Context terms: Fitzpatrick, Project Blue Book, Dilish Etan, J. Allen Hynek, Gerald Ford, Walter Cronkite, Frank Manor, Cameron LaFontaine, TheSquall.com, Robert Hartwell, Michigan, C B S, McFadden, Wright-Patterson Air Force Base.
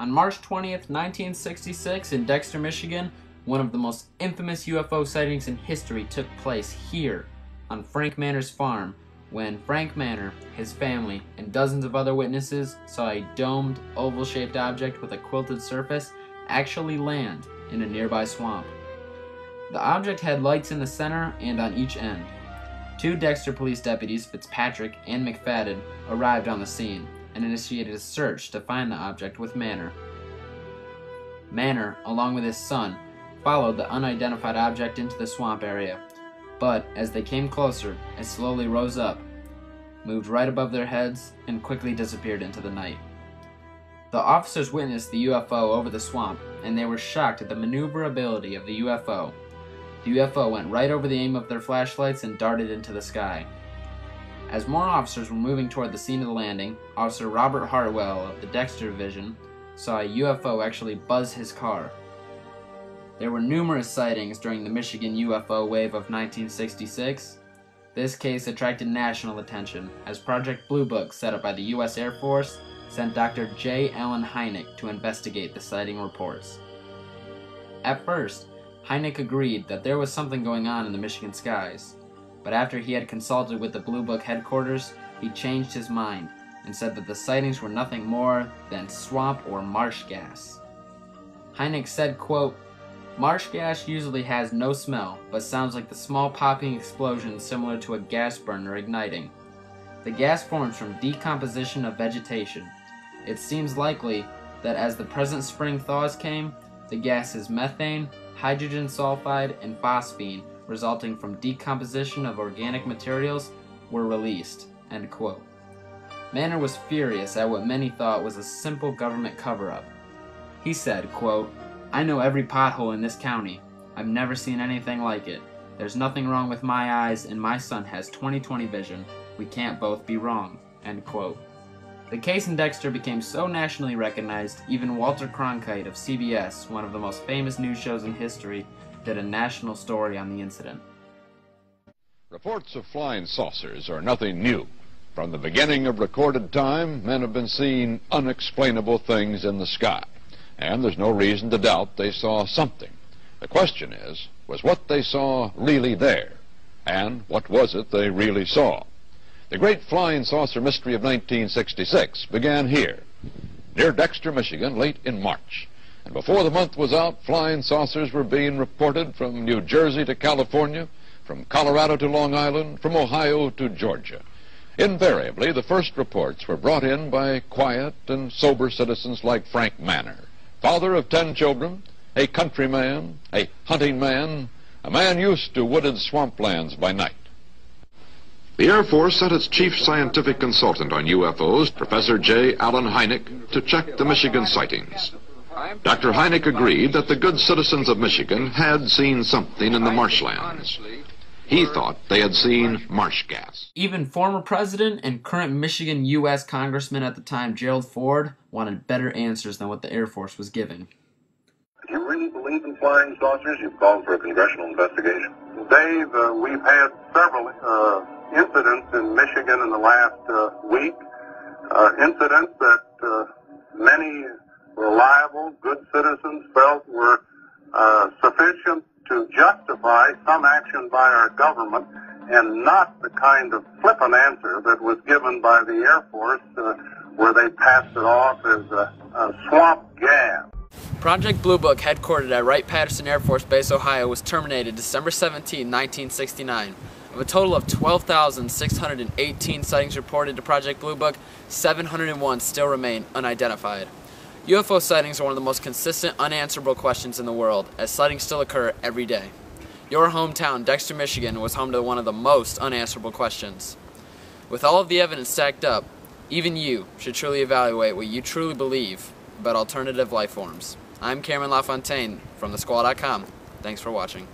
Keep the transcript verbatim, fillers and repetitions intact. On March twentieth, nineteen sixty-six, in Dexter, Michigan, one of the most infamous U F O sightings in history took place here on Frank Manor's farm, when Frank Manor, his family, and dozens of other witnesses saw a domed, oval-shaped object with a quilted surface actually land in a nearby swamp. The object had lights in the center and on each end. Two Dexter police deputies, Fitzpatrick and McFadden, arrived on the scene and initiated a search to find the object with Manor. Manor, along with his son, followed the unidentified object into the swamp area, but as they came closer, it slowly rose up, moved right above their heads, and quickly disappeared into the night. The officers witnessed the U F O over the swamp, and they were shocked at the maneuverability of the U F O. The U F O went right over the aim of their flashlights and darted into the sky. As more officers were moving toward the scene of the landing, Officer Robert Hartwell of the Dexter Division saw a U F O actually buzz his car. There were numerous sightings during the Michigan U F O wave of nineteen sixty-six. This case attracted national attention as Project Blue Book, set up by the U S Air Force, sent Doctor J. Allen Hynek to investigate the sighting reports. At first, Hynek agreed that there was something going on in the Michigan skies, but after he had consulted with the Blue Book headquarters, he changed his mind and said that the sightings were nothing more than swamp or marsh gas. Hynek said, quote, "Marsh gas usually has no smell, but sounds like the small popping explosion similar to a gas burner igniting. The gas forms from decomposition of vegetation. It seems likely that as the present spring thaws came, the gases methane, hydrogen sulfide, and phosphine resulting from decomposition of organic materials were released," end quote. Manor was furious at what many thought was a simple government cover-up. He said, quote, "I know every pothole in this county. I've never seen anything like it. There's nothing wrong with my eyes, and my son has twenty twenty vision. We can't both be wrong," end quote. The case in Dexter became so nationally recognized, even Walter Cronkite of C B S, one of the most famous news shows in history, did a national story on the incident. Reports of flying saucers are nothing new. From the beginning of recorded time, men have been seeing unexplainable things in the sky. And there's no reason to doubt they saw something. The question is, was what they saw really there? And what was it they really saw? The great flying saucer mystery of nineteen sixty-six began here, near Dexter, Michigan, late in March. And before the month was out, flying saucers were being reported from New Jersey to California, from Colorado to Long Island, from Ohio to Georgia. Invariably, the first reports were brought in by quiet and sober citizens like Frank Manor, father of ten children, a countryman, a hunting man, a man used to wooded swamplands by night. The Air Force sent its chief scientific consultant on U F Os, Professor J. Allen Hynek, to check the Michigan sightings. Doctor Hynek agreed that the good citizens of Michigan had seen something in the marshlands. He thought they had seen marsh gas. Even former president and current Michigan U S Congressman at the time, Gerald Ford, wanted better answers than what the Air Force was giving. If you really believe in flying saucers, you've called for a congressional investigation. Dave, uh, we've had several uh, incidents in Michigan in the last uh, week, uh, incidents that uh, many reliable, good citizens felt were uh, sufficient to justify some action by our government, and not the kind of flippant answer that was given by the Air Force uh, where they passed it off as a, a swamp gas. Project Blue Book, headquartered at Wright-Patterson Air Force Base, Ohio, was terminated December seventeenth, nineteen sixty-nine. Of a total of twelve thousand six hundred eighteen sightings reported to Project Blue Book, seven hundred one still remain unidentified. U F O sightings are one of the most consistent, unanswerable questions in the world, as sightings still occur every day. Your hometown, Dexter, Michigan, was home to one of the most unanswerable questions. With all of the evidence stacked up, even you should truly evaluate what you truly believe about alternative life forms. I'm Cameron LaFontaine from the squall dot com. Thanks for watching.